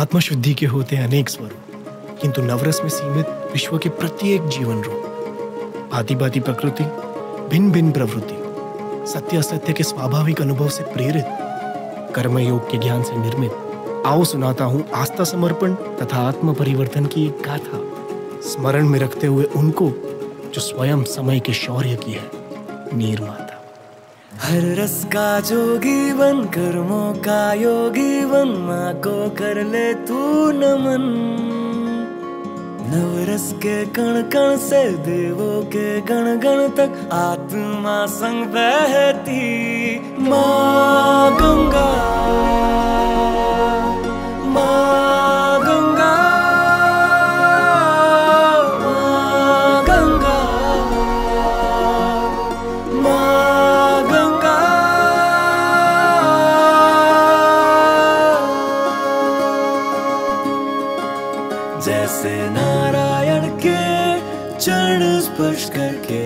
आत्मशुद्धि के होते हैं अनेक स्वरूप, किंतु नवरस में सीमित विश्व के प्रत्येक जीवन रूप, भांति भांति प्रकृति, भिन्न भिन्न प्रवृत्ति, सत्य असत्य के स्वाभाविक अनुभव से प्रेरित, कर्मयोग के ज्ञान से निर्मित, आओ सुनाता हूं आस्था समर्पण तथा आत्म परिवर्तन की एक गाथा, स्मरण में रखते हुए उनको जो स्वयं समय के शौर्य की है निर्माता। हर रस का जोगी बन, कर्मों का योगी बन, माँ को कर ले तू नमन। नवरस के कण कण से देवों के गण गण तक आत्मा संग बहती माँ गंगा। जैसे नारायण के चरण स्पर्श करके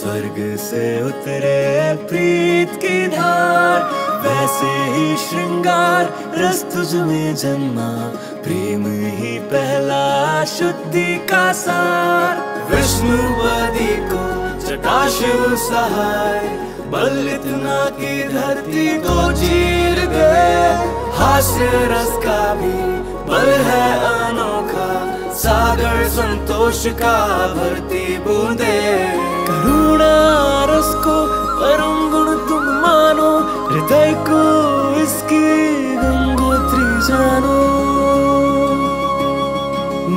स्वर्ग से उतरे प्रीत की धार, वैसे ही श्रृंगार रस तुझ में जन्मा, प्रेम ही पहला शुद्धि का सार। विष्णुवादी को जटाशु सहाय, बल इतना की धरती को चीर गए, हास्य रस का भी बल है अनोखा, सागर संतोष का भरती बूंदे। करुणा रस को परम गुण तुम मानो, हृदय को इसकी गंगोत्री जानो।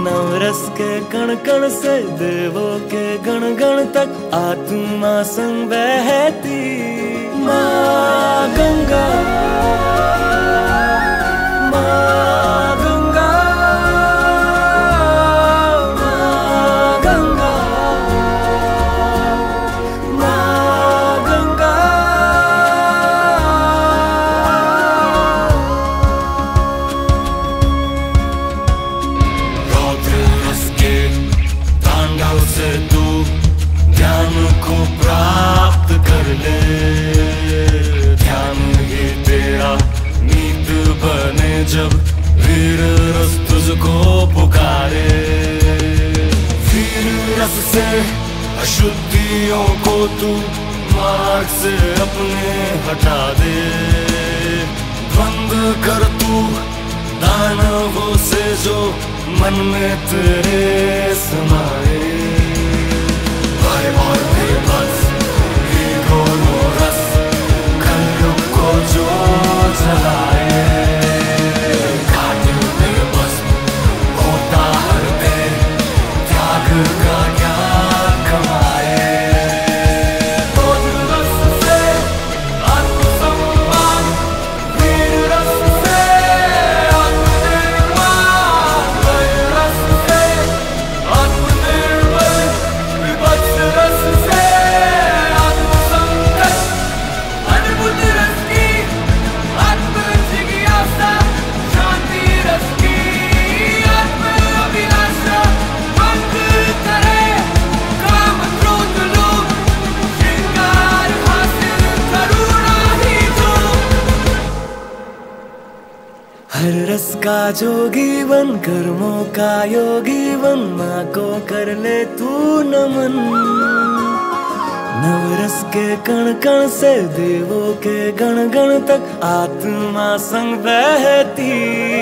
नवरस के कण कण से देवों के गण गण तक आत्मा संग बहती माँ गंगा। जब वीर रस तुझको पुकारे, वीर रस से अशुद्धियों को तू मार्ग से अपने हटा दे। बंद कर तू दानवों से जो मन में तेरे समाए। रस कलयुग को जो जलाए, का जोगी बन, कर्मों का योगी बन, माँ को कर ले तू नमन। नवरस के कण कण से देवों के गण गण तक आत्मा संग बहती।